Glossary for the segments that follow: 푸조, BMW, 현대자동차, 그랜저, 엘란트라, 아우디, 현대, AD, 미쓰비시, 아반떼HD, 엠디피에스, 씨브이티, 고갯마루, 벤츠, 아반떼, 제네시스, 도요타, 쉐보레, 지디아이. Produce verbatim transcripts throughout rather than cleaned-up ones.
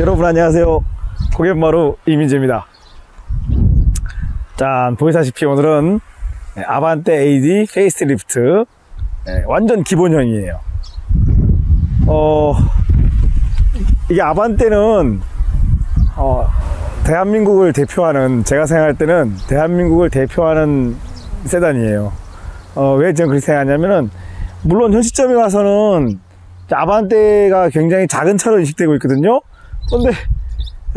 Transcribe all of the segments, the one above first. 여러분 안녕하세요. 고갯마루 이민재입니다. 짠, 보시다시피 오늘은 아반떼 에이디 페이스리프트 완전 기본형이에요. 어, 이게 아반떼는 어, 대한민국을 대표하는, 제가 생각할 때는 대한민국을 대표하는 세단이에요. 어, 왜 저는 그렇게 생각하냐면은, 물론 현 시점에 와서는 아반떼가 굉장히 작은 차로 인식되고 있거든요. 근데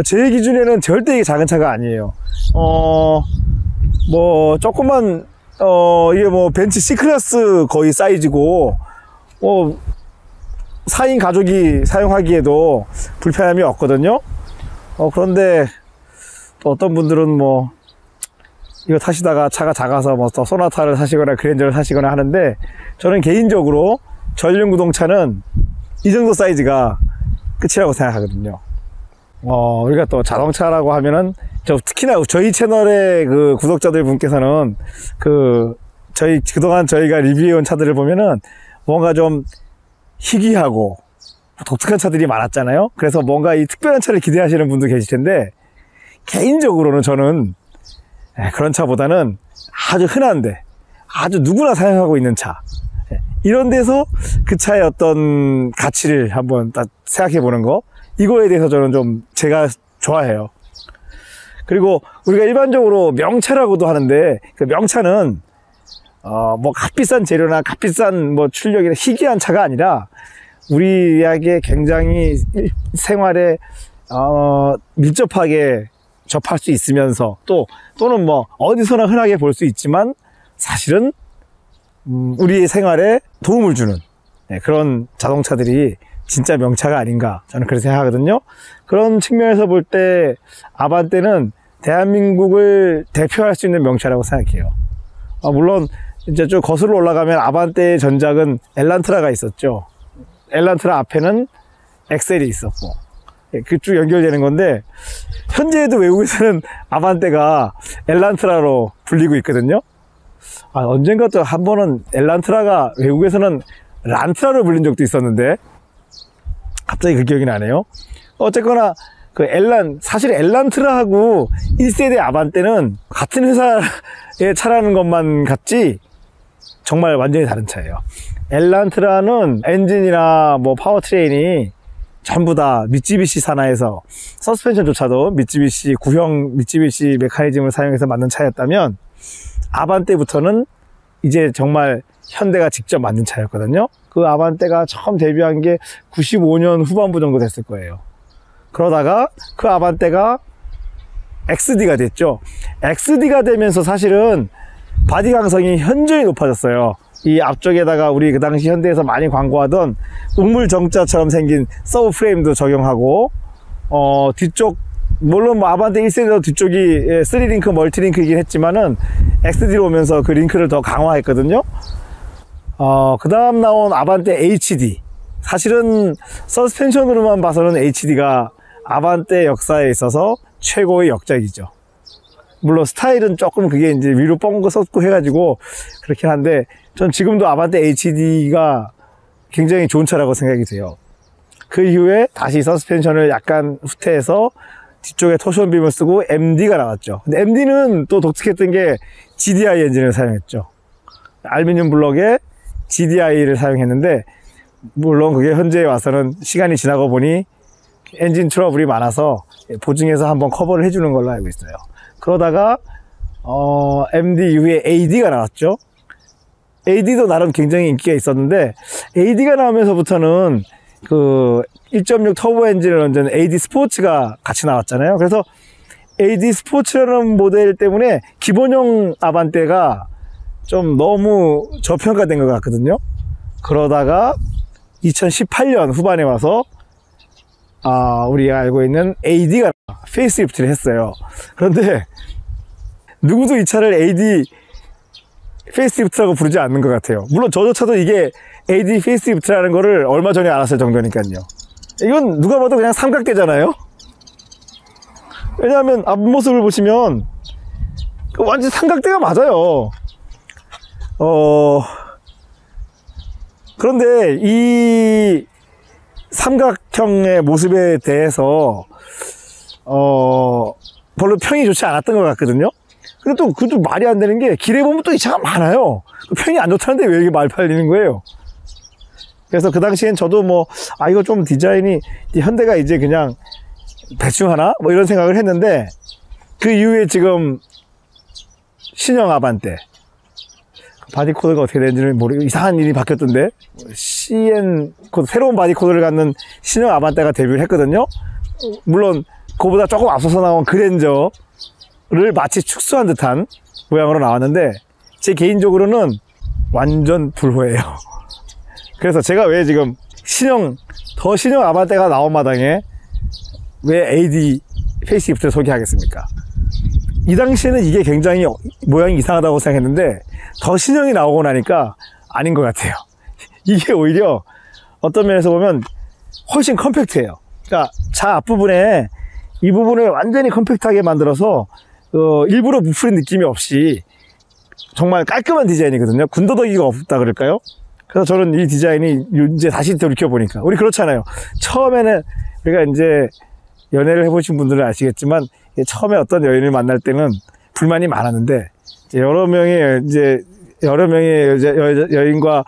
제 기준에는 절대 이게 작은 차가 아니에요. 어, 뭐 조금만, 어, 이게 뭐 벤츠 C클래스 거의 사이즈고, 뭐 사 인 가족이 사용하기에도 불편함이 없거든요. 어, 그런데 또 어떤 분들은 뭐 이거 타시다가 차가 작아서 뭐 또 소나타를 사시거나 그랜저를 사시거나 하는데, 저는 개인적으로 전륜 구동차는 이 정도 사이즈가 끝이라고 생각하거든요. 어, 우리가 또 자동차라고 하면은, 저 특히나 저희 채널의 그 구독자들 분께서는 그 저희 그동안 저희가 리뷰해온 차들을 보면은 뭔가 좀 희귀하고 독특한 차들이 많았잖아요. 그래서 뭔가 이 특별한 차를 기대하시는 분도 계실 텐데, 개인적으로는 저는 그런 차보다는 아주 흔한데 아주 누구나 사용하고 있는 차, 이런 데서 그 차의 어떤 가치를 한번 딱 생각해 보는 거, 이거에 대해서 저는 좀 제가 좋아해요. 그리고 우리가 일반적으로 명차라고도 하는데, 그 명차는 어, 뭐 값비싼 재료나 값비싼 뭐 출력이나 희귀한 차가 아니라 우리에게 굉장히 생활에 어, 밀접하게 접할 수 있으면서, 또 또는 뭐 어디서나 흔하게 볼 수 있지만 사실은 음, 우리의 생활에 도움을 주는, 네, 그런 자동차들이 진짜 명차가 아닌가, 저는 그렇게 생각하거든요. 그런 측면에서 볼 때 아반떼는 대한민국을 대표할 수 있는 명차라고 생각해요. 아, 물론 이제 좀 거슬러 올라가면 아반떼의 전작은 엘란트라가 있었죠. 엘란트라 앞에는 엑셀이 있었고, 네, 그쪽 연결되는 건데, 현재에도 외국에서는 아반떼가 엘란트라로 불리고 있거든요. 아, 언젠가 또 한 번은 엘란트라가 외국에서는 란트라로 불린 적도 있었는데 갑자기 그 기억이 나네요. 어쨌거나 그 엘란, 사실 엘란트라하고 일 세대 아반떼는 같은 회사의 차라는 것만 같지 정말 완전히 다른 차예요. 엘란트라는 엔진이나 뭐 파워트레인이 전부 다 미쓰비시 산하에서, 서스펜션조차도 미쓰비시 구형 미쓰비시 메커니즘을 사용해서 만든 차였다면, 아반떼부터는 이제 정말 현대가 직접 만든 차였거든요. 그 아반떼가 처음 데뷔한 게 구십오 년 후반부 정도 됐을 거예요. 그러다가 그 아반떼가 엑스디가 됐죠. 엑스디가 되면서 사실은 바디 강성이 현저히 높아졌어요. 이 앞쪽에다가 우리 그 당시 현대에서 많이 광고하던 우물 정자처럼 생긴 서브 프레임도 적용하고, 어, 뒤쪽, 물론 뭐 아반떼 일 세대도 뒤쪽이 쓰리 링크 멀티링크이긴 했지만은 엑스디로 오면서 그 링크를 더 강화했거든요. 어, 그 다음 나온 아반떼 에이치디, 사실은 서스펜션으로만 봐서는 에이치디가 아반떼 역사에 있어서 최고의 역작이죠. 물론 스타일은 조금 그게 이제 위로 뻥긋 섰고 해가지고 그렇긴 한데, 전 지금도 아반떼 에이치디가 굉장히 좋은 차라고 생각이 돼요. 그 이후에 다시 서스펜션을 약간 후퇴해서 뒤쪽에 토션빔을 쓰고 엠디가 나왔죠. 근데 엠디는 또 독특했던 게 지디아이 엔진을 사용했죠. 알루미늄 블럭에 지디아이를 사용했는데, 물론 그게 현재에 와서는 시간이 지나고 보니 엔진 트러블이 많아서 보증해서 한번 커버를 해주는 걸로 알고 있어요. 그러다가 어, 엠디 이후에 에이디가 나왔죠. 에이디도 나름 굉장히 인기가 있었는데, 에이디가 나오면서부터는 그 일 점 육 터보 엔진을 얹은 에이디 스포츠가 같이 나왔잖아요. 그래서 에이디 스포츠라는 모델 때문에 기본형 아반떼가 좀 너무 저평가된 것 같거든요. 그러다가 이천십팔 년 후반에 와서 아, 우리가 알고 있는 에이디가 페이스리프트를 했어요. 그런데 누구도 이 차를 에이디 페이스리프트라고 부르지 않는 것 같아요. 물론 저조차도 이게 에이디 페이스리프트라는 거를 얼마 전에 알았을 정도니까요. 이건 누가 봐도 그냥 삼각대잖아요. 왜냐하면 앞모습을 보시면 완전 삼각대가 맞아요. 어, 그런데 이 삼각형의 모습에 대해서 어 별로 평이 좋지 않았던 것 같거든요. 근데 또 그것도 말이 안 되는 게 길에 보면 또 이 차가 많아요. 평이 안 좋다는데 왜 이렇게 많이 팔리는 거예요. 그래서 그 당시엔 저도 뭐 아 이거 좀 디자인이 현대가 이제 그냥 대충 하나 뭐 이런 생각을 했는데, 그 이후에 지금 신형 아반떼 바디코드가 어떻게 되는지는 모르고 이상한 일이 바뀌었던데 씨엔 코드, 새로운 바디코드를 갖는 신형 아반떼가 데뷔를 했거든요. 물론 그보다 조금 앞서서 나온 그랜저를 마치 축소한 듯한 모양으로 나왔는데, 제 개인적으로는 완전 불호예요. 그래서 제가 왜 지금 신형, 더 신형 아반떼가 나온 마당에 왜 에이디 페이스리프트를 소개하겠습니까? 이 당시에는 이게 굉장히 모양이 이상하다고 생각했는데, 더 신형이 나오고 나니까 아닌 것 같아요. 이게 오히려 어떤 면에서 보면 훨씬 컴팩트해요. 그러니까 차 앞부분에 이 부분을 완전히 컴팩트하게 만들어서 어, 일부러 부풀린 느낌이 없이 정말 깔끔한 디자인이거든요. 군더더기가 없다 그럴까요? 그래서 저는 이 디자인이 이제 다시 돌이켜보니까, 우리 그렇잖아요. 처음에는 우리가 이제 연애를 해보신 분들은 아시겠지만, 처음에 어떤 여인을 만날 때는 불만이 많았는데, 여러 명의 이제 여러 명의 여자, 여인과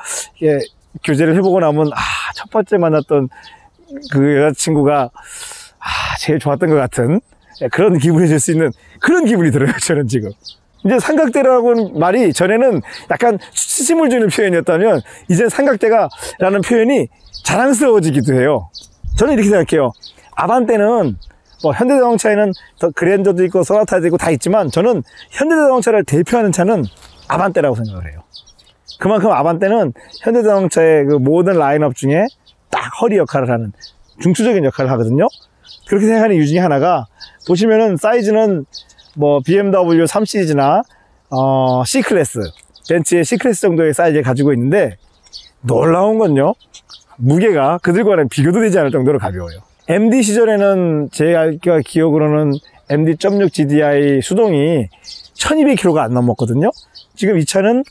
교제를 해보고 나면, 아, 첫 번째 만났던 그 여자친구가 아, 제일 좋았던 것 같은 그런 기분이 들 수 있는 그런 기분이 들어요, 저는 지금. 이제 삼각대라고 말이 전에는 약간 수치심을 주는 표현이었다면, 이제 삼각대가라는 표현이 자랑스러워지기도 해요. 저는 이렇게 생각해요. 아반떼는 뭐 현대자동차에는 더 그랜저도 있고 소나타도 있고 다 있지만, 저는 현대자동차를 대표하는 차는 아반떼라고 생각을 해요. 그만큼 아반떼는 현대자동차의 그 모든 라인업 중에 딱 허리 역할을 하는 중추적인 역할을 하거든요. 그렇게 생각하는 이유 중에 하나가, 보시면은 사이즈는 뭐 비엠더블유 삼 시리즈나 어, C클래스, 벤츠의 C클래스 정도의 사이즈를 가지고 있는데, 놀라운 건요, 무게가 그들과는 비교도 되지 않을 정도로 가벼워요. 엠디 시절에는 제가 기억으로는 엠디 육 지디아이 수동이 천이백 킬로미터가 안 넘었거든요. 지금 이 차는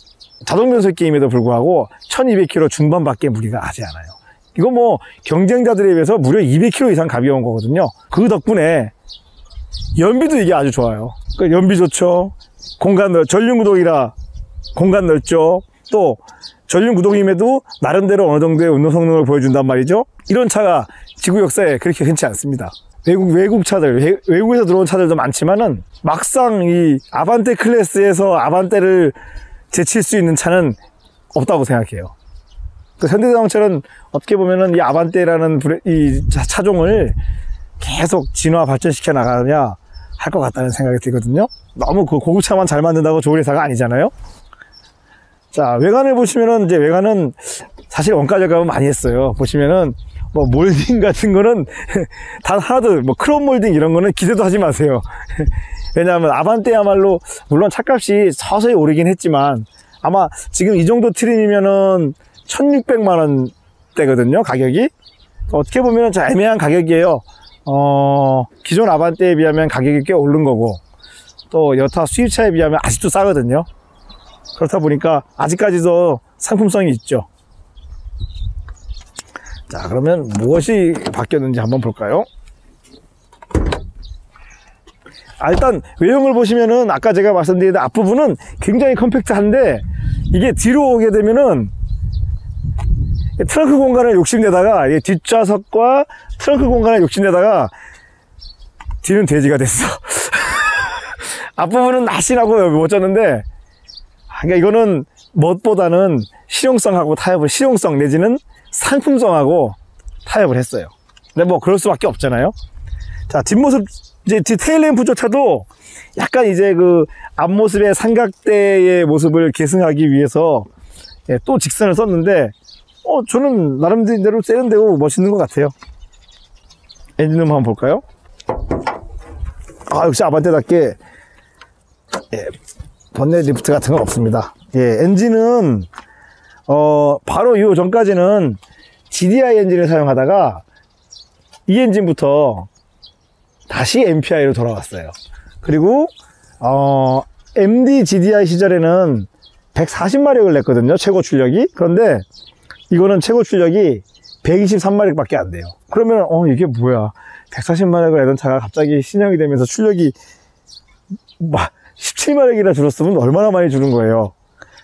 자동 변속기임에도 불구하고 천이백 킬로미터 중반밖에 무게가 하지 않아요. 이거 뭐 경쟁자들에 비해서 무려 이백 킬로미터 이상 가벼운 거거든요. 그 덕분에 연비도 이게 아주 좋아요. 그러니까 연비 좋죠. 공간 넓, 전륜 구동이라 공간 넓죠. 또 전륜 구동임에도 나름대로 어느 정도의 운동 성능을 보여준단 말이죠. 이런 차가 지구 역사에 그렇게 흔치 않습니다. 외국, 외국 차들, 외, 외국에서 들어온 차들도 많지만은, 막상 이 아반떼 클래스에서 아반떼를 제칠 수 있는 차는 없다고 생각해요. 그 현대자동차는 어떻게 보면은 이 아반떼라는 브레, 이 차, 차종을 계속 진화 발전시켜 나가느냐 할 것 같다는 생각이 들거든요. 너무 그 고급차만 잘 만든다고 좋은 회사가 아니잖아요. 자, 외관을 보시면은, 이제 외관은 사실 원가 절감은 많이 했어요. 보시면은 뭐 몰딩 같은 거는 단 하나도, 뭐 크롬 몰딩 이런 거는 기대도 하지 마세요. 왜냐하면 아반떼야말로 물론 차값이 서서히 오르긴 했지만, 아마 지금 이 정도 트림이면은 천육백만 원 대거든요, 가격이. 어떻게 보면은 참 애매한 가격이에요. 어, 기존 아반떼에 비하면 가격이 꽤 오른 거고, 또 여타 수입차에 비하면 아직도 싸거든요. 그렇다 보니까 아직까지도 상품성이 있죠. 자, 그러면 무엇이 바뀌었는지 한번 볼까요? 아, 일단 외형을 보시면은 아까 제가 말씀드린 앞부분은 굉장히 컴팩트한데, 이게 뒤로 오게 되면은 트렁크 공간을 욕심내다가, 뒷좌석과 트렁크 공간을 욕심내다가 뒤는 돼지가 됐어. 앞부분은 날씬하고 멋졌는데, 그러니까 이거는 멋보다는 실용성하고 타협을, 실용성 내지는 상품성하고 타협을 했어요. 근데 뭐 그럴 수밖에 없잖아요. 자, 뒷모습, 이제 테일램프조 차도 약간 이제 그 앞모습의 삼각대의 모습을 계승하기 위해서 예, 또 직선을 썼는데, 어, 저는 나름대로 세련되고 멋있는 것 같아요. 엔진룸 한번 볼까요? 아, 역시 아반떼답게, 예, 번넷 리프트 같은 건 없습니다. 예, 엔진은, 어, 바로 이 전까지는 지디아이 엔진을 사용하다가, 이 엔진부터 다시 엠피아이로 돌아왔어요. 그리고, 어, 엠디 지디아이 시절에는 백사십 마력을 냈거든요, 최고 출력이. 그런데, 이거는 최고 출력이 백이십삼마력밖에 안 돼요. 그러면 어 이게 뭐야, 백사십마력을 내던 차가 갑자기 신형이 되면서 출력이 막 십칠마력이나 줄었으면 얼마나 많이 줄은 거예요.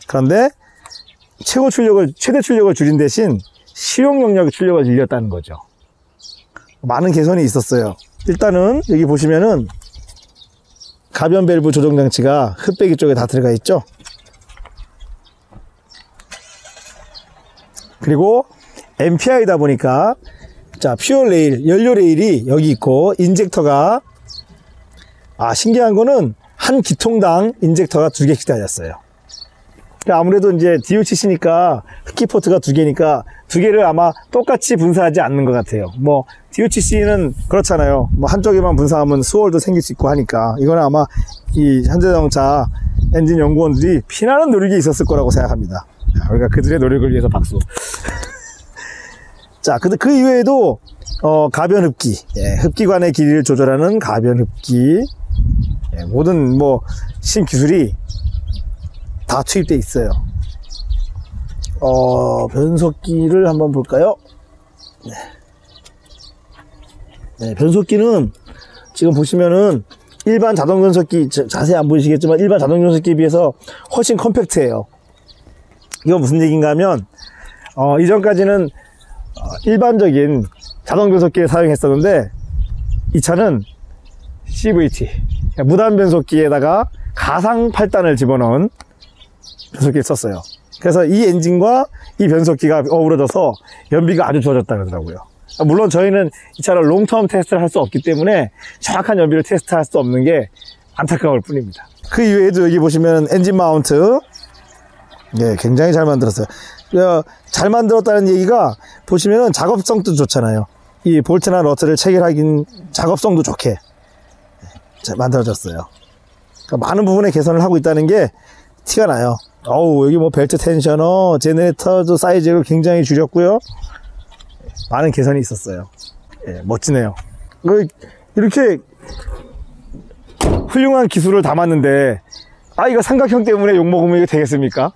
그런데 최고 출력을, 최대 출력을 줄인 대신 실용 영역의 출력을 늘렸다는 거죠. 많은 개선이 있었어요. 일단은 여기 보시면은 가변 밸브 조정 장치가 흡배기 쪽에 다 들어가 있죠. 그리고 엠피아이다 보니까 자 퓨얼 레일, 연료 레일이 여기 있고, 인젝터가 아 신기한 거는 한 기통당 인젝터가 두 개씩 달렸어요. 아무래도 이제 디오티씨니까 흑기포트가 두 개니까 두 개를 아마 똑같이 분사하지 않는 것 같아요. 뭐 디오티씨는 그렇잖아요. 뭐 한쪽에만 분사하면 수월도 생길 수 있고 하니까 이거는 아마 이 현대자동차 엔진 연구원들이 피나는 노력이 있었을 거라고 생각합니다. 우리가 그들의 노력을 위해서 박수. 자, 근데 그 이외에도 어, 가변 흡기, 예, 흡기관의 길이를 조절하는 가변 흡기, 예, 모든 뭐 신기술이 다 투입되어 있어요. 어, 변속기를 한번 볼까요? 네. 네, 변속기는 지금 보시면은 일반 자동 변속기, 자세히 안 보이시겠지만 일반 자동 변속기에 비해서 훨씬 컴팩트해요. 이건 무슨 얘기인가 하면, 어, 이전까지는 일반적인 자동 변속기를 사용했었는데, 이 차는 씨브이티, 무단 변속기에다가 가상 팔단을 집어넣은 변속기를 썼어요. 그래서 이 엔진과 이 변속기가 어우러져서 연비가 아주 좋아졌다 그러더라고요. 물론 저희는 이 차를 롱텀 테스트를 할 수 없기 때문에 정확한 연비를 테스트할 수 없는 게 안타까울 뿐입니다. 그 이외에도 여기 보시면 엔진 마운트, 예, 굉장히 잘 만들었어요. 잘 만들었다는 얘기가 보시면은 작업성도 좋잖아요. 이 볼트나 너트를 체결하긴 작업성도 좋게 만들어졌어요. 그러니까 많은 부분에 개선을 하고 있다는 게 티가 나요. 어우, 여기 뭐 벨트 텐셔너, 제네레이터도 사이즈를 굉장히 줄였고요. 많은 개선이 있었어요. 예, 멋지네요. 이렇게 훌륭한 기술을 담았는데, 아, 이거 삼각형 때문에 욕먹으면 이게 되겠습니까?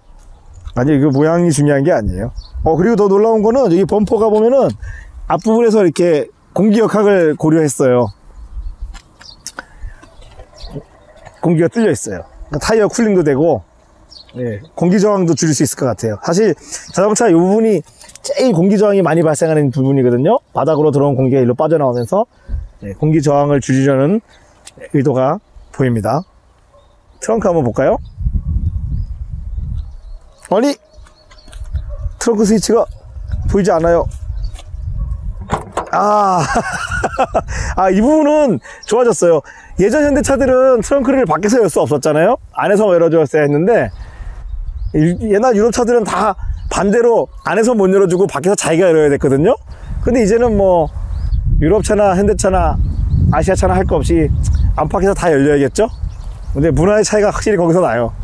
아니, 이거 모양이 중요한 게 아니에요. 어, 그리고 더 놀라운 거는 여기 범퍼가 보면은 앞부분에서 이렇게 공기 역학을 고려했어요. 공기가 뚫려 있어요. 그러니까 타이어 쿨링도 되고, 예, 공기 저항도 줄일 수 있을 것 같아요. 사실 자동차 이 부분이 제일 공기 저항이 많이 발생하는 부분이거든요. 바닥으로 들어온 공기가 일로 빠져나오면서, 예, 공기 저항을 줄이려는 의도가 보입니다. 트렁크 한번 볼까요? 아니, 트렁크 스위치가 보이지 않아요. 아, 아, 이 부분은 좋아졌어요. 예전 현대차들은 트렁크를 밖에서 열 수 없었잖아요. 안에서 열어줘야 했는데, 옛날 유럽차들은 다 반대로 안에서 못 열어주고 밖에서 자기가 열어야 됐거든요. 근데 이제는 뭐 유럽차나 현대차나 아시아차나 할 거 없이 안팎에서 다 열려야겠죠. 근데 문화의 차이가 확실히 거기서 나요.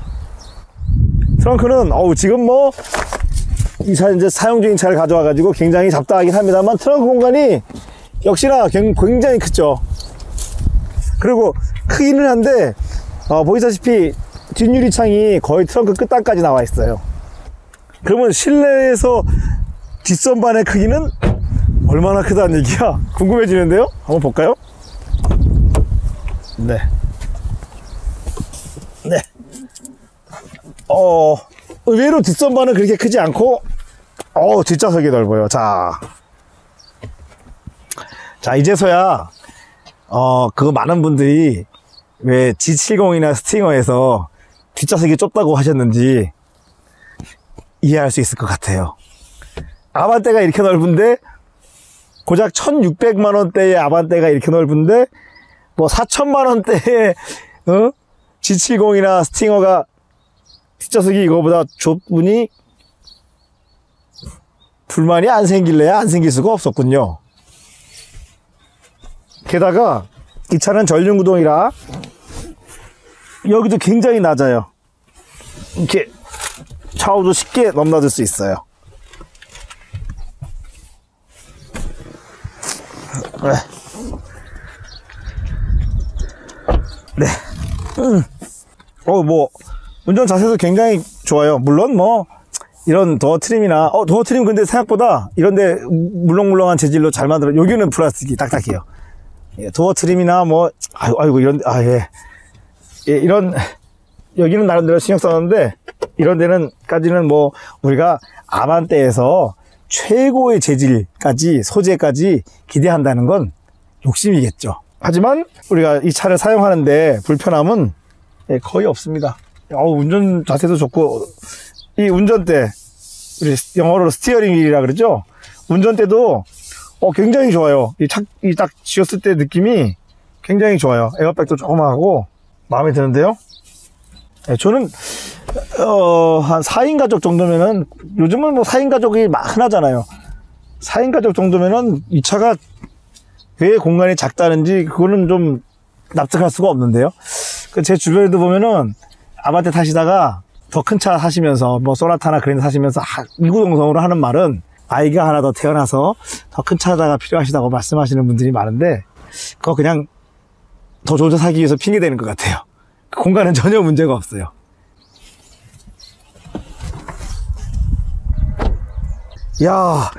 트렁크는 어우, 지금 뭐 이 차 이제 사용 중인 차를 가져와 가지고 굉장히 잡다하긴 합니다만, 트렁크 공간이 역시나 굉장히 크죠. 그리고 크기는 한데, 어, 보시다시피 뒷유리창이 거의 트렁크 끝단까지 나와 있어요. 그러면 실내에서 뒷선반의 크기는 얼마나 크다는 얘기야? 궁금해지는데요? 한번 볼까요? 네. 네. 어, 의외로 뒷선반은 그렇게 크지 않고, 어, 뒷좌석이 넓어요. 자. 자, 이제서야, 어, 그거 많은 분들이 왜 지 칠십이나 스팅어에서 뒷좌석이 좁다고 하셨는지 이해할 수 있을 것 같아요. 아반떼가 이렇게 넓은데, 고작 천육백만 원대의 아반떼가 이렇게 넓은데, 뭐 사천만 원대의, 어? 지 칠십이나 스팅어가 뒷좌석이 이거보다 좁으니 불만이 안 생길래야 안 생길 수가 없었군요. 게다가 이 차는 전륜구동이라 여기도 굉장히 낮아요. 이렇게 좌우도 쉽게 넘나들 수 있어요. 네. 음. 어, 뭐 운전 자세도 굉장히 좋아요. 물론 뭐 이런 도어 트림이나 어 도어 트림 근데 생각보다 이런데 물렁물렁한 재질로 잘 만들어. 여기는 플라스틱이 딱딱해요. 예, 도어 트림이나 뭐 아유, 아이고 이런 아 예. 예, 이런 여기는 나름대로 신경 썼는데 이런 데는까지는 뭐 우리가 아반떼에서 최고의 재질까지 소재까지 기대한다는 건 욕심이겠죠. 하지만 우리가 이 차를 사용하는데 불편함은 거의 없습니다. 어우, 운전 자세도 좋고 이 운전대, 우리 영어로 스티어링 휠이라 그러죠. 운전대도 어, 굉장히 좋아요. 이 착, 이 딱 쥐었을 때 느낌이 굉장히 좋아요. 에어백도 조그마하고 마음에 드는데요. 네, 저는 어, 한 사 인 가족 정도면은, 요즘은 뭐 사 인 가족이 막 흔하잖아요. 사 인 가족 정도면은 이 차가 왜 공간이 작다는지 그거는 좀 납득할 수가 없는데요. 제 주변에도 보면은 아반떼 타시다가 더 큰 차 사시면서 뭐 소나타나 그랜저 사시면서 이구동성으로 하는 말은 아이가 하나 더 태어나서 더 큰 차가 필요하시다고 말씀하시는 분들이 많은데, 그거 그냥 더 좋은 차 사기 위해서 핑계 대는 것 같아요. 그 공간은 전혀 문제가 없어요. 이야,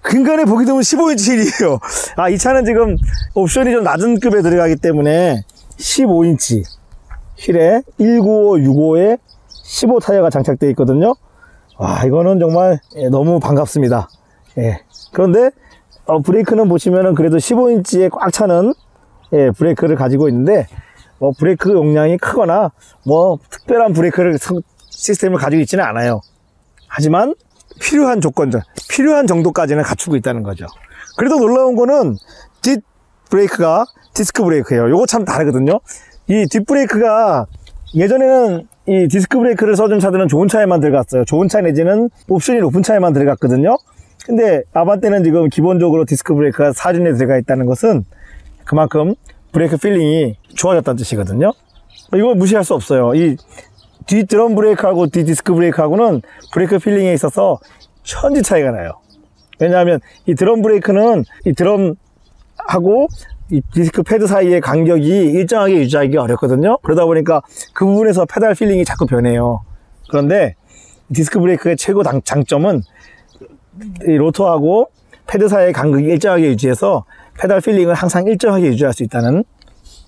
근간에 보기 드문 십오 인치 휠이에요. 아, 이 차는 지금 옵션이 좀 낮은 급에 들어가기 때문에 십오 인치 휠에 일구오, 육십오에 십오 타이어가 장착되어 있거든요. 와, 이거는 정말 너무 반갑습니다. 예. 그런데 어, 브레이크는 보시면은 그래도 십오 인치에 꽉 차는 예, 브레이크를 가지고 있는데, 뭐 브레이크 용량이 크거나 뭐 특별한 브레이크를 시스템을 가지고 있지는 않아요. 하지만 필요한 조건, 필요한 정도까지는 갖추고 있다는 거죠. 그래도 놀라운 거는 뒷 브레이크가 디스크 브레이크예요. 요거 참 다르거든요. 이 뒷 브레이크가 예전에는 이 디스크 브레이크를 써준 차들은 좋은 차에만 들어갔어요. 좋은 차 내지는 옵션이 높은 차에만 들어갔거든요. 근데 아반떼는 지금 기본적으로 디스크 브레이크가 사륜에 들어가 있다는 것은 그만큼 브레이크 필링이 좋아졌다는 뜻이거든요. 이거 무시할 수 없어요. 이 뒤 드럼 브레이크하고 뒤 디스크 브레이크하고는 브레이크 필링에 있어서 천지 차이가 나요. 왜냐하면 이 드럼 브레이크는 이 드럼하고 이 디스크 패드 사이의 간격이 일정하게 유지하기 어렵거든요. 그러다 보니까 그 부분에서 페달 필링이 자꾸 변해요. 그런데 디스크 브레이크의 최고 장점은 이 로터하고 패드 사이의 간격이 일정하게 유지해서 페달 필링을 항상 일정하게 유지할 수 있다는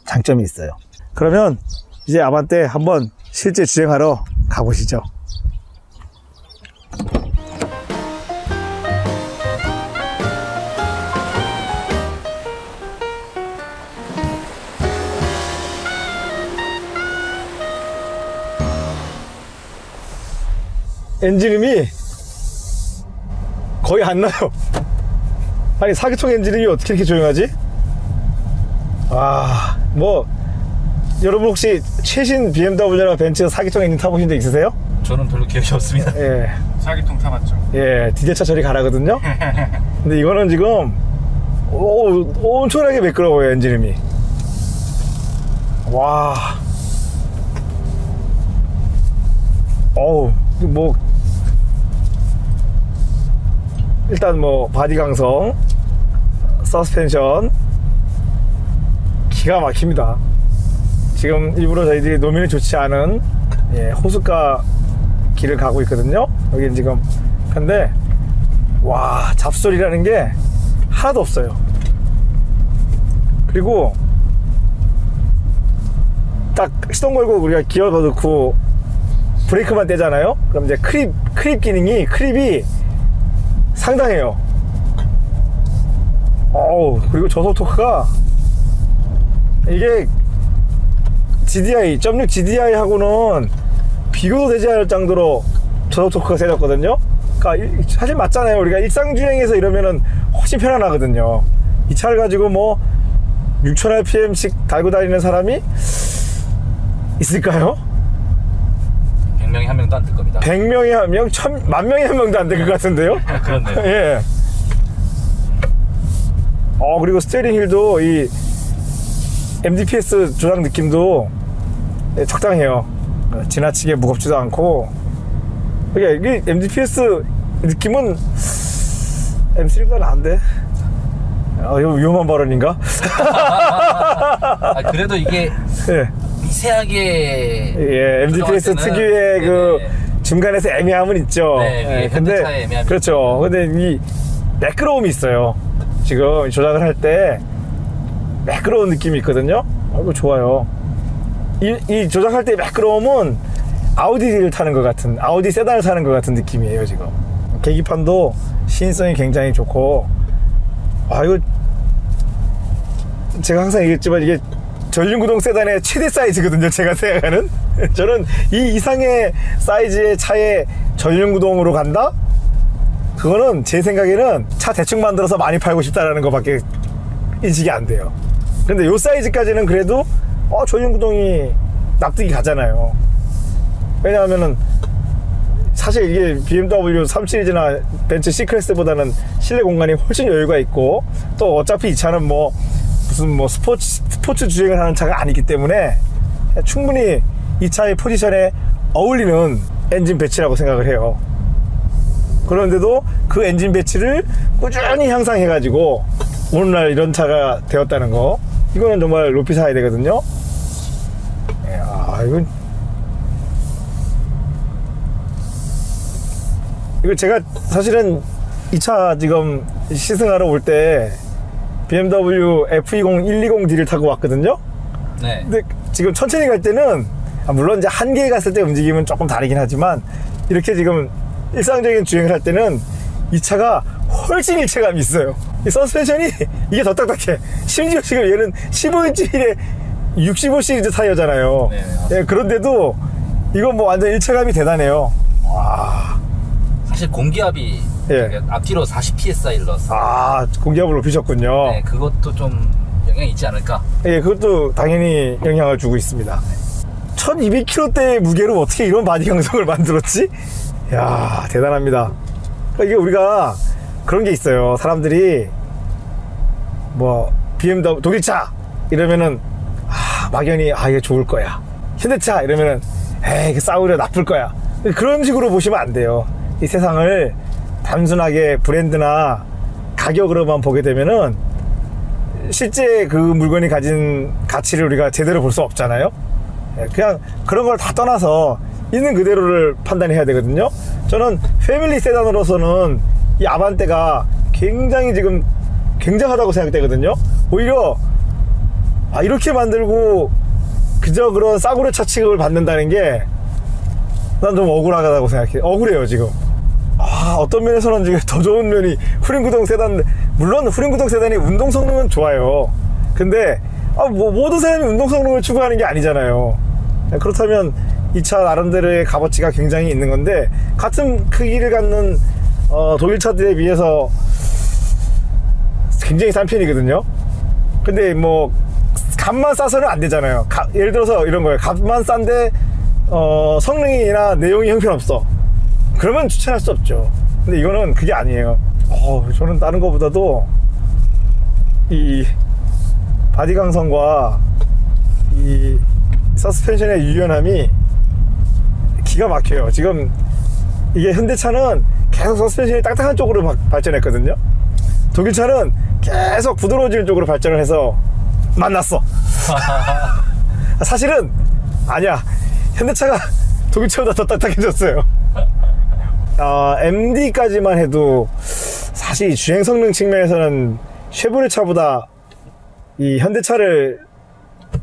장점이 있어요. 그러면 이제 아반떼 한번 실제 주행하러 가보시죠. 엔진음이 거의 안 나요. 아니, 사기통 엔진음이 어떻게 이렇게 조용하지? 아, 뭐 여러분 혹시 최신 비엠더블유나 벤츠 사기통 엔진 타보신 적 있으세요? 저는 별로 기억이 없습니다. 예, 사기통 타봤죠. 예, 디제차 저리 가라거든요. 근데 이거는 지금 오, 엄청나게 매끄러워요, 엔진음이. 와, 어우, 뭐 일단 뭐 바디 강성, 서스펜션 기가 막힙니다. 지금 일부러 저희들이 노면이 좋지 않은 예, 호숫가 길을 가고 있거든요. 여기는 지금. 근데 와, 잡소리라는 게 하나도 없어요. 그리고 딱 시동 걸고 우리가 기어 넣고 브레이크만 떼잖아요. 그럼 이제 크립 크립 기능이 크립이 상당해요. 어우, 그리고 저속 토크가 이게 지디아이, 점 육 지디아이 하고는 비교도 되지 않을 정도로 저속 토크가 세졌거든요. 그러니까 사실 맞잖아요. 우리가 일상주행에서 이러면은 훨씬 편안하거든요. 이 차를 가지고 뭐 육천 알피엠씩 달고 다니는 사람이 있을까요? 백 명에 한 명도 안 될 겁니다. 백 명에 한 명? 천, 만 명에 한 명도 안 될 것 같은데요? 아, 그렇네요. 예. 어, 그리고 스티어링 휠도 이 엠디피에스 조작 느낌도 예, 적당해요. 지나치게 무겁지도 않고. 이게, 이게 엠디피에스 느낌은 엠쓰리보다 나은데. 아, 이거 위험한 발언인가? 아, 그래도 이게 예. 미세하게. 예, 엠디피에스 특유의 그 중간에서 애매함은 있죠. 네, 네, 근데 애매함이 그렇죠. 있죠. 근데 이 매끄러움이 있어요. 지금 조작을 할 때 매끄러운 느낌이 있거든요. 아이고 좋아요. 이, 이 조작할 때 매끄러움은 아우디를 타는 것 같은, 아우디 세단을 타는 것 같은 느낌이에요 지금. 계기판도 시인성이 굉장히 좋고, 아 이거 제가 항상 얘기했지만 이게 전륜구동 세단의 최대 사이즈거든요, 제가 생각하는. 저는 이 이상의 사이즈의 차에 전륜구동으로 간다? 그거는 제 생각에는 차 대충 만들어서 많이 팔고 싶다라는 것밖에 인식이 안 돼요. 근데 요 사이즈까지는 그래도 어, 전륜구동이 납득이 가잖아요. 왜냐하면은 사실 이게 비엠더블유 삼 시리즈나 벤츠 C클래스보다는 실내 공간이 훨씬 여유가 있고, 또 어차피 이 차는 뭐 무슨 뭐 스포츠, 스포츠 주행을 하는 차가 아니기 때문에 충분히 이 차의 포지션에 어울리는 엔진 배치라고 생각을 해요. 그런데도 그 엔진 배치를 꾸준히 향상해가지고 오늘날 이런 차가 되었다는 거, 이거는 정말 높이 사야 되거든요. 야, 이건 이거 제가 사실은 이 차 지금 시승하러 올 때 비엠더블유 에프 이십 백이십 디를 타고 왔거든요. 네. 근데 지금 천천히 갈 때는, 물론 이제 한계에 갔을 때 움직임은 조금 다르긴 하지만, 이렇게 지금 일상적인 주행을 할 때는 이 차가 훨씬 일체감이 있어요. 이 서스펜션이 이게 더 딱딱해. 심지어 지금 얘는 십오 인치 휠에 육십오 시리즈 타이어잖아요. 네, 예, 그런데도 이건 뭐 완전 일체감이 대단해요. 와. 사실 공기압이, 예, 앞뒤로 사십 피에스아이를 넣었어요. 아, 공기압을 높이셨군요. 네, 그것도 좀 영향이 있지 않을까? 예, 그것도 당연히 영향을 주고 있습니다. 천이백 킬로그램대의 무게로 어떻게 이런 바디 강성을 만들었지? 이야, 대단합니다. 그러니까 이게 우리가 그런 게 있어요. 사람들이 뭐 비엠더블유 독일차 이러면은 아, 막연히 아, 이게 좋을 거야. 현대차 이러면은 에이, 싸우려 나쁠 거야. 그런 식으로 보시면 안 돼요. 이 세상을 단순하게 브랜드나 가격으로만 보게 되면은 실제 그 물건이 가진 가치를 우리가 제대로 볼 수 없잖아요. 그냥 그런 걸 다 떠나서 있는 그대로를 판단해야 되거든요. 저는 패밀리 세단으로서는 이 아반떼가 굉장히 지금 굉장하다고 생각되거든요. 오히려 아, 이렇게 만들고 그저 그런 싸구려 차 취급을 받는다는 게 난 좀 억울하다고 생각해요. 억울해요 지금. 아, 어떤 면에서는 지금 더 좋은 면이 후륜구동 세단, 물론 후륜구동 세단이 운동 성능은 좋아요. 근데 아, 뭐 모든 사람이 운동 성능을 추구하는 게 아니잖아요. 그렇다면 이 차 나름대로의 값어치가 굉장히 있는 건데, 같은 크기를 갖는 어, 독일차들에 비해서 굉장히 싼 편이거든요. 근데 뭐 값만 싸서는 안 되잖아요. 가, 예를 들어서 이런 거예요. 값만 싼데 어, 성능이나 내용이 형편없어. 그러면 추천할 수 없죠. 근데 이거는 그게 아니에요. 어, 저는 다른 것보다도 이 바디 강성과 이 서스펜션의 유연함이 기가 막혀요. 지금 이게 현대차는 계속 서스펜션이 딱딱한 쪽으로 발전했거든요. 독일차는 계속 부드러워지는 쪽으로 발전을 해서 만났어. 사실은 아니야. 현대차가 독일차보다 더 딱딱해졌어요. 아, 엠디까지만 해도 사실 주행 성능 측면에서는 쉐보레 차보다 이 현대차를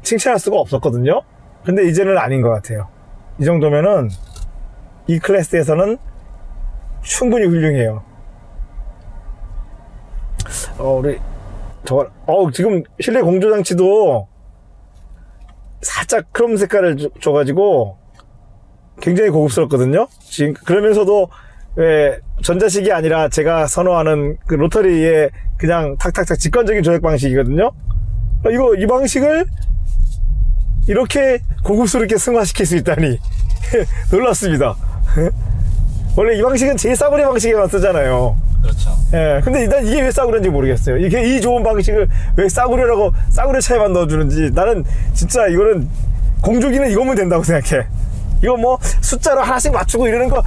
칭찬할 수가 없었거든요. 근데 이제는 아닌 것 같아요. 이 정도면은 이 클래스에서는 충분히 훌륭해요. 어, 우리 저, 어, 지금 실내 공조 장치도 살짝 크롬 색깔을 줘, 줘가지고 굉장히 고급스럽거든요. 지금 그러면서도 왜 전자식이 아니라 제가 선호하는 그 로터리의 그냥 탁탁탁 직관적인 조작 방식이거든요. 이거 이 방식을 이렇게 고급스럽게 승화시킬 수 있다니 놀랐습니다. 원래 이 방식은 제일 싸구려 방식에만 쓰잖아요. 그렇죠. 예. 근데 일단 이게 왜 싸구려인지 모르겠어요. 이게 이 좋은 방식을 왜 싸구려라고 싸구려 차에만 넣어주는지. 나는 진짜 이거는 공조기는 이거면 된다고 생각해. 이거 뭐 숫자로 하나씩 맞추고 이러는 거,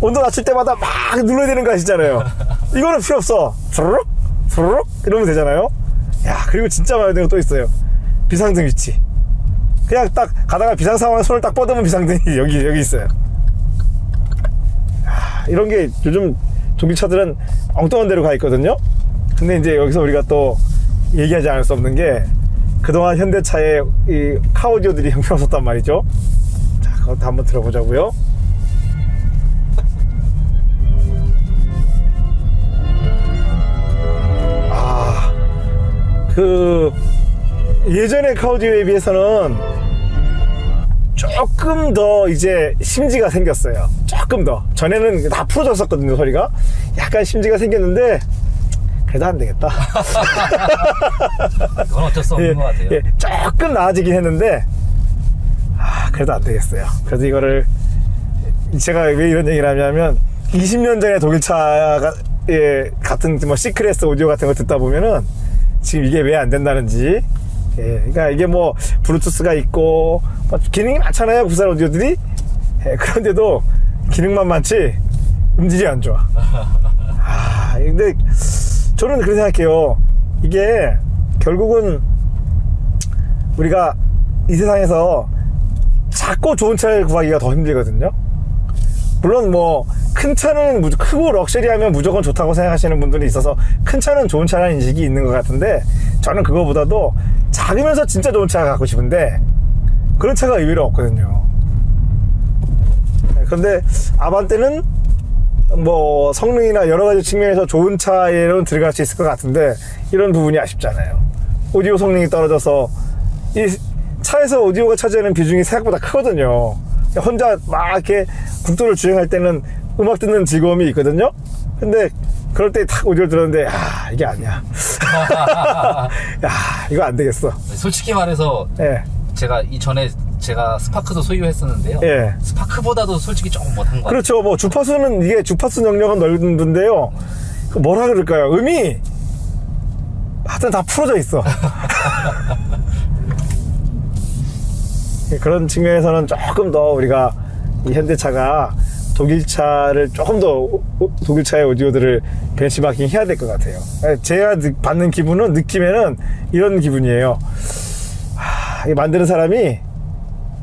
온도 낮출 때마다 막 눌러야 되는 거 아시잖아요. 이거는 필요 없어. 주르륵 주르륵 이러면 되잖아요. 야, 그리고 진짜 말해야 되는 거 또 있어요. 비상등 위치. 그냥 딱 가다가 비상 상황에 손을 딱 뻗으면 비상등이 여기 여기 있어요. 이런 게 요즘 전기차들은 엉뚱한 데로 가 있거든요. 근데 이제 여기서 우리가 또 얘기하지 않을 수 없는 게 그동안 현대차의 이 카오디오들이 형편없었단 말이죠. 자, 그것도 한번 들어보자고요. 아, 그 예전의 카오디오에 비해서는 조금 더 이제 심지가 생겼어요. 조금 더. 전에는 다 풀어졌었거든요, 소리가. 약간 심지가 생겼는데 그래도 안 되겠다. 이건 어쩔 수 없는 예, 것 같아요. 예, 조금 나아지긴 했는데 아, 그래도 안 되겠어요. 그래서 이거를 제가 왜 이런 얘기를 하냐면 이십 년 전에 독일차가 예, 같은 뭐 C클래스 오디오 같은 거 듣다 보면은 지금 이게 왜 안 된다는지. 예, 그러니까 이게 뭐 블루투스가 있고 뭐 기능이 많잖아요, 국산 오디오들이. 예, 그런데도 기능만 많지 음질이 안 좋아. 아, 근데 저는 그렇게 생각해요. 이게 결국은 우리가 이 세상에서 작고 좋은 차를 구하기가 더 힘들거든요. 물론 뭐 큰 차는 크고 럭셔리하면 무조건 좋다고 생각하시는 분들이 있어서 큰 차는 좋은 차라는 인식이 있는 것 같은데, 저는 그거보다도 작으면서 진짜 좋은 차가 갖고 싶은데 그런 차가 의외로 없거든요. 그런데 아반떼는 뭐 성능이나 여러가지 측면에서 좋은 차에는 들어갈 수 있을 것 같은데 이런 부분이 아쉽잖아요. 오디오 성능이 떨어져서 이 차에서 오디오가 차지하는 비중이 생각보다 크거든요. 혼자 막 이렇게 국도를 주행할 때는 음악 듣는 즐거움이 있거든요. 근데 그럴 때 탁 오디오를 들었는데 아, 이게 아니야. 야, 이거 안 되겠어. 솔직히 말해서 예. 제가 이전에 제가 스파크도 소유했었는데요. 예. 스파크보다도 솔직히 조금 못한 것 같아요. 그렇죠. 뭐 주파수는 이게 주파수 영역은 넓은데요. 뭐라 그럴까요? 음이 하여튼 다 풀어져 있어. 그런 측면에서는 조금 더 우리가 이 현대차가 독일차를 조금 더 독일차의 오디오들을 벤치마킹 해야 될 것 같아요. 제가 받는 기분은 느낌에는 이런 기분이에요. 하, 만드는 사람이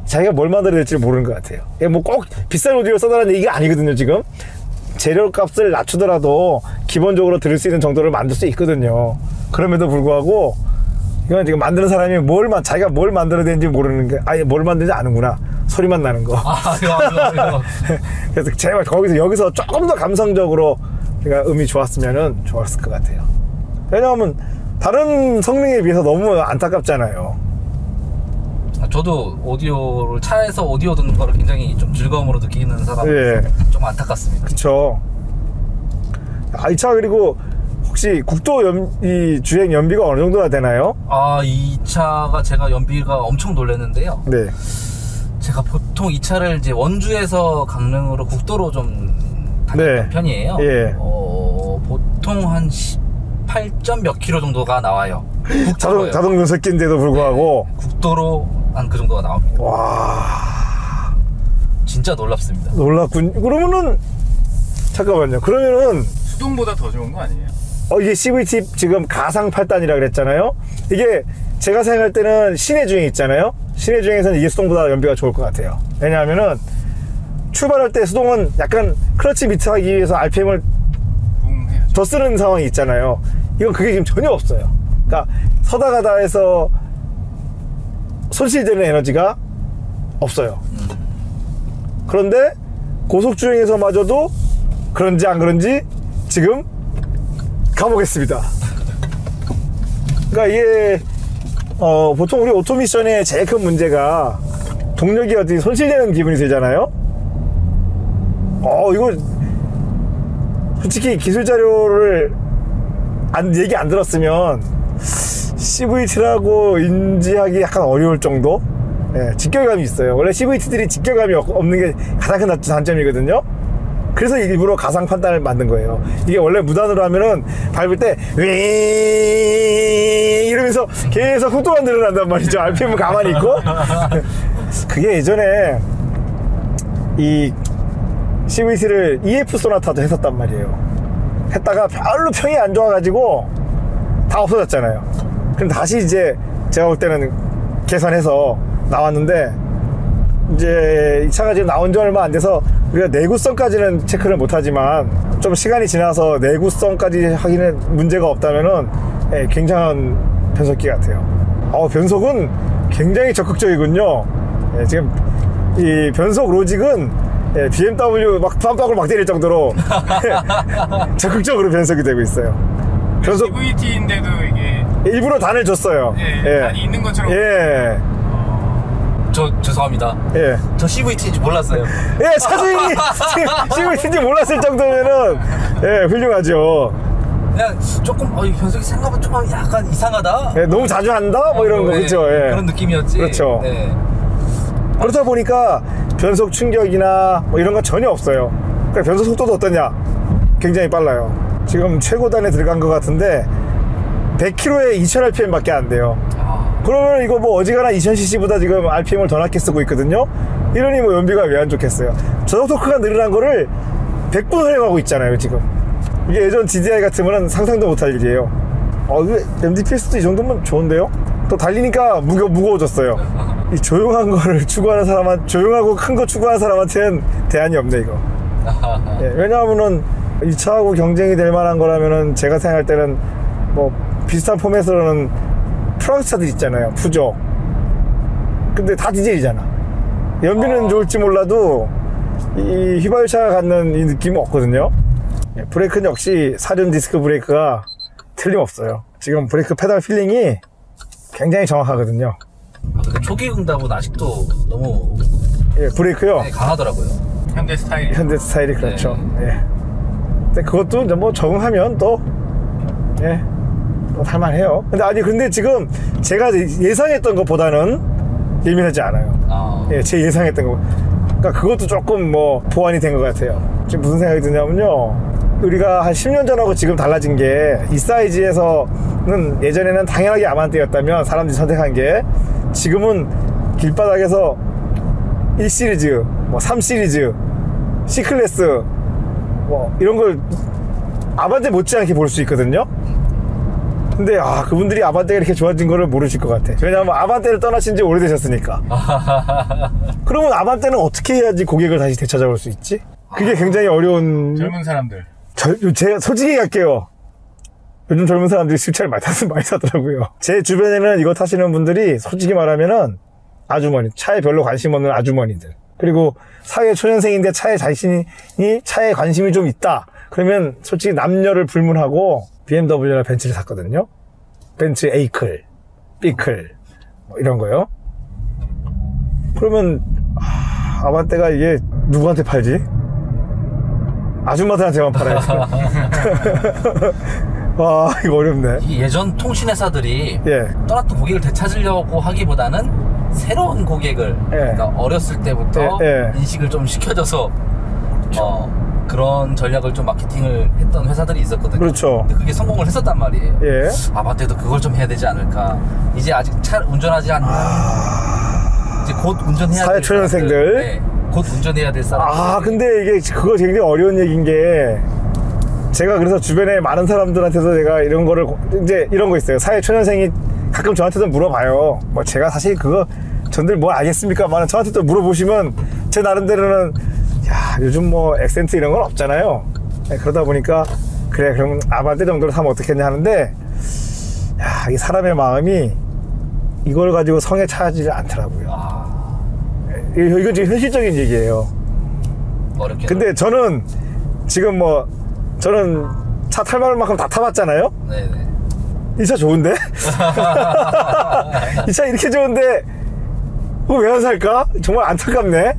자기가 뭘 만들어야 될지 모르는 것 같아요. 뭐 꼭 비싼 오디오를 써달라는 얘기가 아니거든요. 지금 재료값을 낮추더라도 기본적으로 들을 수 있는 정도를 만들 수 있거든요. 그럼에도 불구하고 이건 지금 만드는 사람이 뭘 자기가 뭘 만들어야 되는지 모르는 게, 아예 뭘 만드는지 아는구나. 소리만 나는 거. 아, 이거, 이거, 이거. 그래서 제발 거기서 여기서 조금 더 감성적으로 제가 음이 좋았으면은 좋았을 것 같아요. 왜냐하면 다른 성능에 비해서 너무 안타깝잖아요. 저도 오디오를 차에서 오디오 듣는 거를 굉장히 좀 즐거움으로 느끼는 사람으로서 예. 좀 안타깝습니다. 그렇죠. 아, 이 차 그리고 혹시 국도 연, 이 주행 연비가 어느 정도나 되나요? 아, 이 차가 제가 연비가 엄청 놀랐는데요. 네. 제가 보통 이 차를 이제 원주에서 강릉으로 국도로 좀 다녔던 네. 편이에요. 예. 어, 보통 한 십팔 점 몇 킬로 정도가 나와요. 자동, 자동 변속기인데도 불구하고 네, 국도로 한 그 정도가 나옵니다. 와, 진짜 놀랍습니다. 놀랍군. 그러면은 잠깐만요. 그러면은 수동보다 더 좋은 거 아니에요? 어, 이게 씨브이티 지금 가상 팔 단이라 그랬잖아요. 이게 제가 생각할 때는 시내 주행 있잖아요. 시내 주행에서는 이게 수동보다 연비가 좋을 것 같아요. 왜냐하면은 출발할 때 수동은 약간 클러치 미트하기 위해서 알피엠을 더 쓰는 상황이 있잖아요. 이건 그게 지금 전혀 없어요. 그러니까 서다 가다 해서 손실되는 에너지가 없어요. 그런데 고속주행에서마저도 그런지 안 그런지 지금 가보겠습니다. 그러니까 이게 어, 보통 우리 오토미션의 제일 큰 문제가 동력이 어디 손실되는 기분이 들잖아요. 어, 이거 솔직히 기술 자료를 안, 얘기 안 들었으면 씨브이티라고 인지하기 약간 어려울 정도? 예, 직결감이 있어요. 원래 씨브이티들이 직결감이 없는 게 가장 큰 단점이거든요. 그래서 일부러 가상 판단을 만든 거예요. 이게 원래 무단으로 하면은 밟을 때 윙 이러면서 계속 속도만 늘어난단 말이죠. 알피엠은 가만히 있고. 그게 예전에 이 씨브이티를 이에프 소나타도 했었단 말이에요. 했다가 별로 평이 안 좋아가지고 다 없어졌잖아요. 그럼 다시 이제 제가 올 때는 계산해서 나왔는데 이제 이 차가 지금 나온 지 얼마 안 돼서 우리가 내구성까지는 체크를 못하지만 좀 시간이 지나서 내구성까지 확인에 문제가 없다면은 예, 굉장한 변속기 같아요. 어, 변속은 굉장히 적극적이군요. 예, 지금 이 변속 로직은 예, 비엠더블유 막 빰빡으로 막 때릴 정도로 적극적으로 변속이 되고 있어요. 변속 씨브이티인데도 이게 일부러 단을 줬어요. 예, 예. 단이 있는 것처럼. 예. 저 죄송합니다. 예. 저 씨브이티인지 몰랐어요. 예, 차주인이 씨브이티인지 몰랐을 정도면은 예, 훌륭하죠. 그냥 조금 어, 변속이 생각보다 조금 약간 이상하다. 예, 너무 자주 한다, 뭐 이런 어, 거 예, 그렇죠. 예. 그런 느낌이었지. 그렇죠. 네. 그렇다 보니까 변속 충격이나 뭐 이런 거 전혀 없어요. 그러니까 변속 속도도 어떠냐? 굉장히 빨라요. 지금 최고단에 들어간 것 같은데 백 킬로미터에 이천 알피엠 밖에 안 돼요. 그러면 이거 뭐 어지간한 이천 씨씨보다 지금 알피엠을 더 낮게 쓰고 있거든요. 이러니 뭐 연비가 왜 안 좋겠어요. 저속 토크가 늘어난 거를 백 분 활용하고 있잖아요 지금. 이게 예전 지디아이 같으면 상상도 못할 일이에요. 어, 엠디피에스도 이 정도면 좋은데요. 또 달리니까 무거, 무거워졌어요. 이 조용한 거를 추구하는 사람한테, 조용하고 큰 거 추구하는 사람한테는 대안이 없네 이거. 예, 왜냐하면은 이 차하고 경쟁이 될 만한 거라면은 제가 생각할 때는 뭐 비슷한 포맷으로는 프랑스 차들 있잖아요, 푸조. 근데 다 디젤이잖아. 연비는 아... 좋을지 몰라도 이 휘발유차가 갖는 이 느낌은 없거든요. 예, 브레이크는 역시 사륜 디스크 브레이크가 틀림없어요. 지금 브레이크 페달 필링이 굉장히 정확하거든요. 아, 그러니까 초기 응답은 아직도 너무 예, 브레이크요? 강하더라고요. 현대 스타일이 현대 스타일이 그렇죠. 네. 예. 근데 그것도 뭐 적응하면 또 예. 할만해요. 근데 아니 근데 지금 제가 예상했던 것보다는 예민하지 않아요. 아... 예, 제 예상했던 거. 그러니까 그것도 조금 뭐 보완이 된 것 같아요. 지금 무슨 생각이 드냐면요. 우리가 한 십 년 전하고 지금 달라진 게 이 사이즈에서는 예전에는 당연하게 아반떼였다면 사람들이 선택한 게 지금은 길바닥에서 일 시리즈, 뭐 삼 시리즈, C클래스 뭐 이런 걸 아반떼 못지않게 볼 수 있거든요. 근데 아 그분들이 아반떼가 이렇게 좋아진 거를 모르실 것 같아. 왜냐하면 아반떼를 떠나신 지 오래되셨으니까. 그러면 아반떼는 어떻게 해야지 고객을 다시 되찾아올 수 있지? 그게 굉장히 어려운. 젊은 사람들. 저, 제가 솔직히 할게요. 요즘 젊은 사람들이 수차를 많이, 많이 사더라고요. 제 주변에는 이거 타시는 분들이 솔직히 말하면은 아주머니, 차에 별로 관심 없는 아주머니들. 그리고 사회 초년생인데 차에 자신이 차에 관심이 좀 있다. 그러면 솔직히 남녀를 불문하고 비엠더블유나 벤츠를 샀거든요. 벤츠 A클, B클 뭐 이런 거요. 그러면 아, 아반떼가 이게 누구한테 팔지? 아줌마들한테만 팔아요. 와 이거 어렵네. 이 예전 통신회사들이 예. 떠났던 고객을 되찾으려고 하기보다는 새로운 고객을 예. 그러니까 어렸을 때부터 예. 인식을 좀 시켜줘서 어, 그런 전략을 좀 마케팅을 했던 회사들이 있었거든요. 그렇죠. 근데 그게 성공을 했었단 말이에요. 예. 아반떼도 그걸 좀 해야 되지 않을까. 이제 아직 차 운전하지 않나. 아... 이제 곧 운전해야 될 사회 초년생들. 네. 곧 운전해야 될 사람들. 아 근데 이게 그거 굉장히 어려운 얘기인 게 제가 그래서 주변에 많은 사람들한테서 제가 이런 거를 이제 이런 거 있어요. 사회 초년생이 가끔 저한테도 물어봐요. 뭐 제가 사실 그거 전들 뭐 알겠습니까만 저한테 또 물어보시면 제 나름대로는 야, 요즘 뭐 액센트 이런 건 없잖아요. 네, 그러다 보니까 그래 그럼 아반떼 정도로 사면 어떻겠냐 하는데 야, 이 사람의 마음이 이걸 가지고 성에 차지 않더라고요. 네, 이건 지금 현실적인 얘기예요. 어렵게 근데 저는 지금 뭐 저는 차 탈만할 만큼 다 타봤잖아요. 네네. 이 차 좋은데? 이 차 이렇게 좋은데 왜 안 살까? 정말 안타깝네.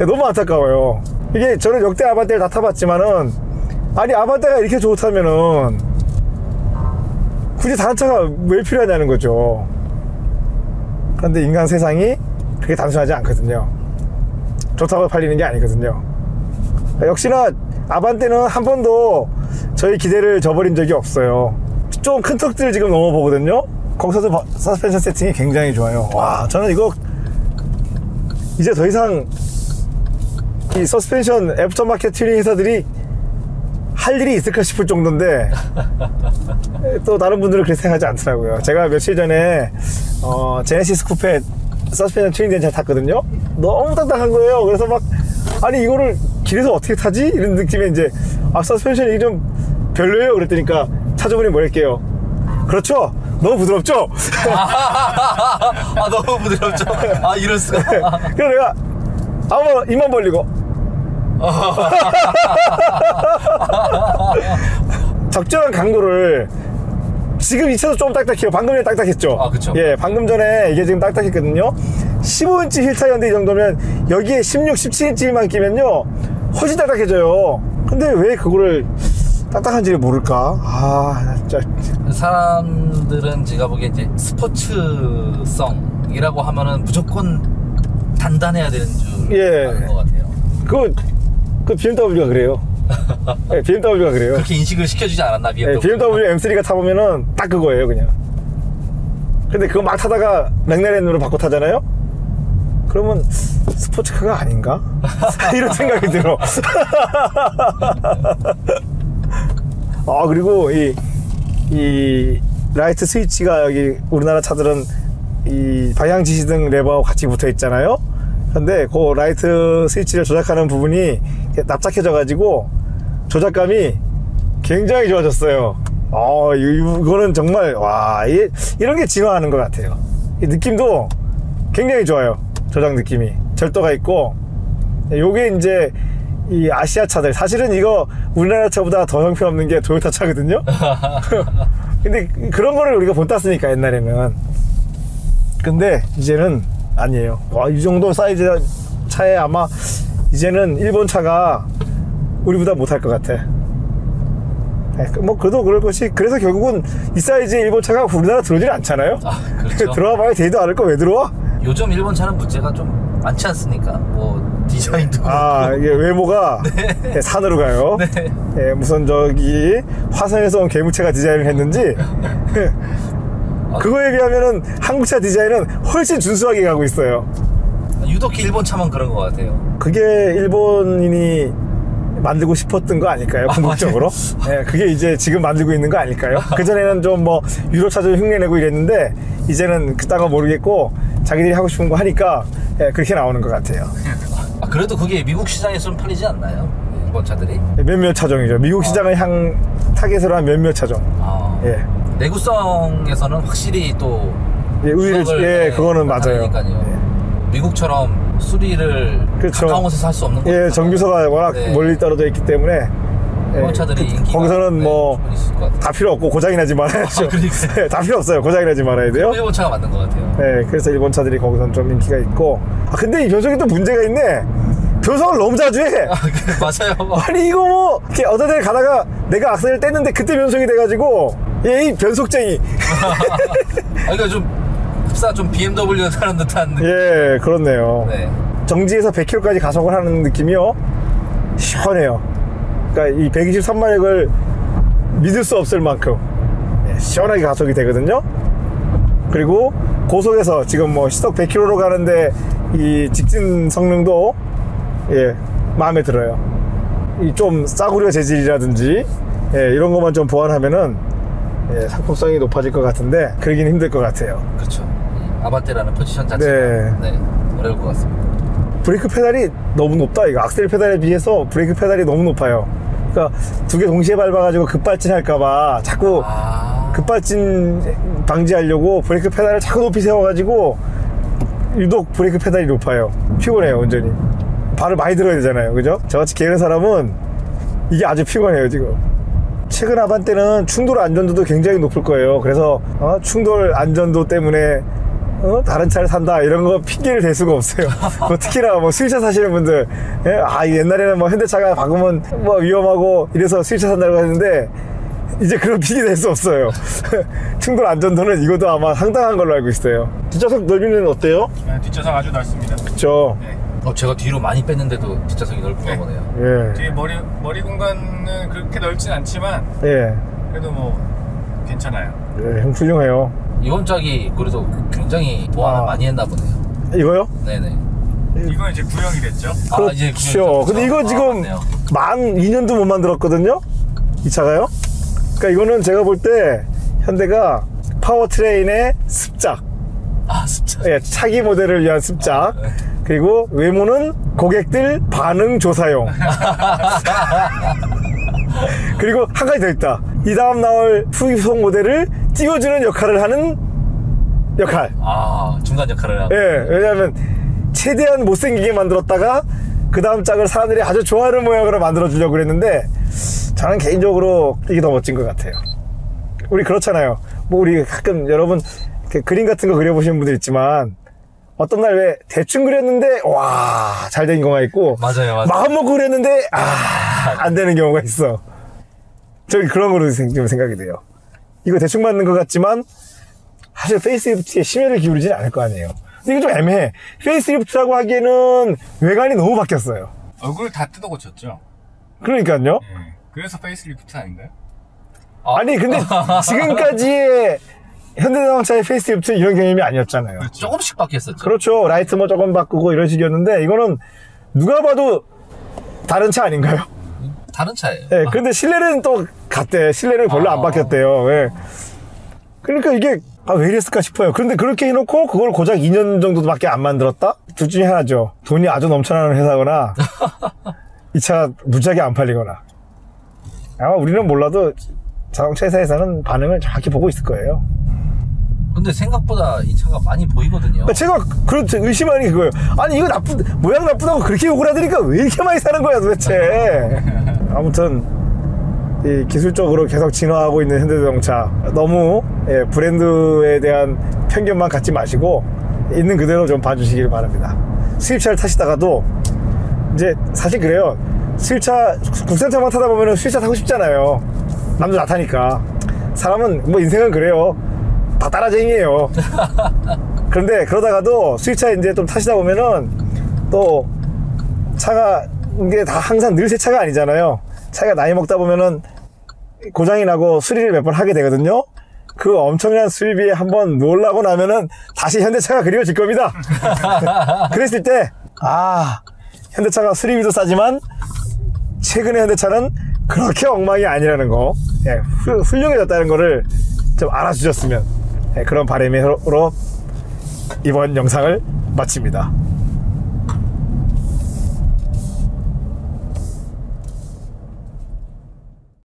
너무 안타까워요. 이게 저는 역대 아반떼를 다 타봤지만은 아니 아반떼가 이렇게 좋다면은 굳이 다른 차가 왜 필요하냐는 거죠. 그런데 인간 세상이 그렇게 단순하지 않거든요. 좋다고 팔리는 게 아니거든요. 역시나 아반떼는 한 번도 저희 기대를 저버린 적이 없어요. 좀 큰 턱들을 지금 넘어보거든요. 거기서도 서스펜션 세팅이 굉장히 좋아요. 와 저는 이거 이제 더 이상 이 서스펜션 애프터마켓 튜닝 회사들이 할 일이 있을까 싶을 정도인데 또 다른 분들은 그렇게 생각하지 않더라고요. 제가 며칠 전에 어, 제네시스 쿠페 서스펜션 튜닝 된 차 탔거든요. 너무 딱딱한 거예요. 그래서 막 아니 이거를 길에서 어떻게 타지? 이런 느낌에 이제 아 서스펜션이 좀 별로예요 그랬더니까 차주분이 뭐랄게요. 그렇죠? 너무 부드럽죠? 아 너무 부드럽죠? 아 이럴 수가. 그래서 내가 아무 입만 벌리고 적절한 강도를 지금 이 차도 좀 딱딱해요. 방금 전에 딱딱했죠. 아 그렇죠. 예, 방금 전에 이게 지금 딱딱했거든요. 십오 인치 휠 타이어인데 이 정도면 여기에 십육, 십칠 인치만 끼면요 훨씬 딱딱해져요. 근데 왜 그거를 딱딱한지를 모를까? 아 진짜 사람들은 제가 보기에 이제 스포츠성이라고 하면은 무조건 단단해야 되는 줄 예. 아는 것 같아요. 그, 그 비엠더블유가 그래요. 네, 비엠더블유가 그래요. 그렇게 인식을 시켜주지 않았나 비엠더블유. 네, 비엠더블유 엠쓰리가 타보면은 딱 그거예요 그냥. 근데 그거 막 타다가 맥라렌으로 바꿔 타잖아요. 그러면 스포츠카가 아닌가? 이런 생각이 들어. 아 그리고 이, 이 라이트 스위치가 여기 우리나라 차들은 이 방향 지시등 레버하고 같이 붙어 있잖아요. 근데 그 라이트 스위치를 조작하는 부분이 납작해져 가지고 조작감이 굉장히 좋아졌어요. 아 이거는 정말 와 이, 이런 게 진화하는 것 같아요. 이 느낌도 굉장히 좋아요. 조작 느낌이 절도가 있고 요게 이제 이 아시아 차들 사실은 이거 우리나라 차보다 더 형편없는 게 도요타 차거든요. 근데 그런 거를 우리가 못 땄으니까 옛날에는. 근데 이제는 아니에요. 와, 이 정도 사이즈 차에 아마 이제는 일본 차가 우리보다 못할 것 같아. 뭐 그래도 그럴 것이 그래서 결국은 이 사이즈의 일본 차가 우리나라 들어오질 않잖아요. 아, 그렇죠. 들어와 봐야 되지도 않을 거 왜 들어와? 요즘 일본 차는 문제가 좀 많지 않습니까? 뭐 디자인도 그렇고. 아, 이게 외모가 네. 예, 산으로 가요. 네. 예, 무슨 저기 화성에서 온 개무체가 디자인을 했는지 그거에 비하면은 한국차 디자인은 훨씬 준수하게 가고 있어요. 유독히 일본 차만 그런 것 같아요. 그게 일본인이 만들고 싶었던 거 아닐까요? 궁극적으로. 아, 네, 그게 이제 지금 만들고 있는 거 아닐까요? 그전에는 좀 뭐 유럽차 좀 흉내내고 이랬는데 이제는 그딴 거 모르겠고 자기들이 하고 싶은 거 하니까 네, 그렇게 나오는 것 같아요. 아, 그래도 그게 미국 시장에서는 팔리지 않나요? 일본 차들이? 몇몇 차종이죠. 미국 시장을 아. 향 타겟으로 한 몇몇 차종. 아. 예. 내구성에서는 확실히 또 예, 우위를 예, 그거는 맞아요. 예. 미국처럼 수리를 그렇죠. 가까운 곳에서 할 수 없는 거예요. 예, 정비소가 워낙 네. 멀리 떨어져 있기 때문에 예, 차들이 그, 거기서는 뭐 다 필요 없고 고장이 나지 말아야죠. 아, 그러니까. 예, 다 필요 없어요. 고장이 나지 말아야 돼요. 일본 차가 맞는 것 같아요. 예, 그래서 일본 차들이 거기서는 좀 인기가 있고. 아, 근데 이 변속이 또 문제가 있네. 변속을 너무 자주 해. 아, 맞아요. 아니 이거 뭐 이렇게 어떤 데 가다가 내가 악셀을 뗐는데 그때 변속이 돼가지고. 예, 이 변속쟁이. 아, 그러니까 좀 흡사 좀 비엠더블유 타는 듯한 느낌. 예, 그렇네요. 네. 정지에서 백 킬로미터까지 가속을 하는 느낌이요. 시원해요. 그러니까 이 백이십삼마력을 믿을 수 없을 만큼 시원하게 가속이 되거든요. 그리고 고속에서 지금 뭐 시속 백 킬로미터로 가는데 이 직진 성능도 예, 마음에 들어요. 이 좀 싸구려 재질이라든지 예, 이런 것만 좀 보완하면은 예, 상품성이 높아질 것 같은데 그러긴 힘들 것 같아요. 그렇죠. 아반떼라는 포지션 자체가 네. 네, 어려울 것 같습니다. 브레이크 페달이 너무 높다. 이거 악셀 페달에 비해서 브레이크 페달이 너무 높아요. 그러니까 두 개 동시에 밟아가지고 급발진 할까봐 자꾸 아... 급발진 방지하려고 브레이크 페달을 자꾸 높이 세워가지고 유독 브레이크 페달이 높아요. 피곤해요, 완전히. 발을 많이 들어야 되잖아요, 그죠? 저같이 게으른 사람은 이게 아주 피곤해요, 지금. 최근 아반떼는 충돌 안전도도 굉장히 높을 거예요. 그래서 어, 충돌 안전도 때문에 어, 다른 차를 산다 이런 거 핑계를 댈 수가 없어요. 뭐 특히나 뭐 수입차 사시는 분들 예? 아 옛날에는 뭐 현대차가 박으면 뭐 위험하고 이래서 수입차 산다고 했는데 이제 그런 핑계 댈 수 없어요. 충돌 안전도는 이것도 아마 상당한 걸로 알고 있어요. 뒷좌석 넓이는 어때요? 네, 뒷좌석 아주 넓습니다. 그쵸? 네. 어, 제가 뒤로 많이 뺐는데도 뒷좌석이 넓은가 네. 보네요. 예. 뒤에 머리, 머리 공간은 그렇게 넓진 않지만 예. 그래도 뭐 괜찮아요. 예, 훌륭해요. 이번 짝이 그래도 굉장히 보완을 아. 많이 했나 보네요. 이거요? 네네. 이건 이제 구형이 됐죠? 아, 이제 구형이죠. 근데 이거 지금 아, 만 이 년도 못 만들었거든요? 이 차가요? 그러니까 이거는 제가 볼 때 현대가 파워트레인의 습작. 아, 습작. 예, 차기 모델을 위한 습작. 아, 네. 그리고 외모는 고객들 반응 조사용. 그리고 한 가지 더 있다. 이 다음 나올 수입형 모델을 띄워주는 역할을 하는 역할. 아, 중간 역할을 하는. 예, 왜냐하면 최대한 못생기게 만들었다가 그 다음 짝을 사람들이 아주 좋아하는 모양으로 만들어주려고 그랬는데, 저는 개인적으로 이게 더 멋진 것 같아요. 우리 그렇잖아요. 뭐 우리 가끔 여러분 그림 같은 거 그려보시는 분들 있지만, 어떤 날 왜 대충 그렸는데 와, 잘 된 경우가 있고, 맞아요, 맞아요. 마음 먹고 그렸는데 아, 안 되는 경우가 있어. 저기 그런 거로 좀 생각이 돼요. 이거 대충 맞는 것 같지만 사실 페이스리프트에 심혈을 기울이진 않을 거 아니에요. 근데 이거 좀 애매해. 페이스리프트라고 하기에는 외관이 너무 바뀌었어요. 얼굴 다 뜯어 고쳤죠. 그러니까요. 네. 그래서 페이스리프트 아닌가요? 아. 아니 근데 지금까지의 현대자동차의 페이스리프트 이런 개념이 아니었잖아요. 그렇죠. 조금씩 바뀌었었죠. 그렇죠. 라이트 뭐 조금 바꾸고 이런 식이었는데, 이거는 누가 봐도 다른 차 아닌가요? 다른 차예요. 네, 아. 근데 실내는 또 같대. 실내는 별로 아. 안 바뀌었대요. 네. 그러니까 이게 아, 왜 이랬을까 싶어요. 그런데 그렇게 해놓고 그걸 고작 이 년 정도밖에 안 만들었다? 둘 중에 하나죠. 돈이 아주 넘쳐나는 회사거나 이 차 무지하게 안 팔리거나. 아마 우리는 몰라도 자동차 회사에서는 반응을 정확히 보고 있을 거예요. 근데 생각보다 이 차가 많이 보이거든요. 제가 그렇죠. 의심하는 게 그거예요. 아니 이거 나쁘, 모양 나쁘다고 그렇게 욕을 하더니까 왜 이렇게 많이 사는 거야 도대체. 아무튼 이 기술적으로 계속 진화하고 있는 현대자동차, 너무 예, 브랜드에 대한 편견만 갖지 마시고 있는 그대로 좀 봐주시길 바랍니다. 수입차를 타시다가도 이제 사실 그래요. 수입차, 국산차만 타다 보면 수입차 타고 싶잖아요. 남들 다 타니까. 사람은 뭐 인생은 그래요. 다 따라쟁이에요. 그런데 그러다가도 수입차 이제 좀 타시다 보면은 또 차가 이게 다 항상 늘 새 차가 아니잖아요. 차가 나이 먹다 보면은 고장이 나고 수리를 몇 번 하게 되거든요. 그 엄청난 수리비에 한번 놀라고 나면은 다시 현대차가 그리워질 겁니다. 그랬을 때, 아, 현대차가 수리비도 싸지만 최근의 현대차는 그렇게 엉망이 아니라는 거, 예, 훌륭해졌다는 거를 좀 알아주셨으면, 예, 그런 바람으로 이번 영상을 마칩니다.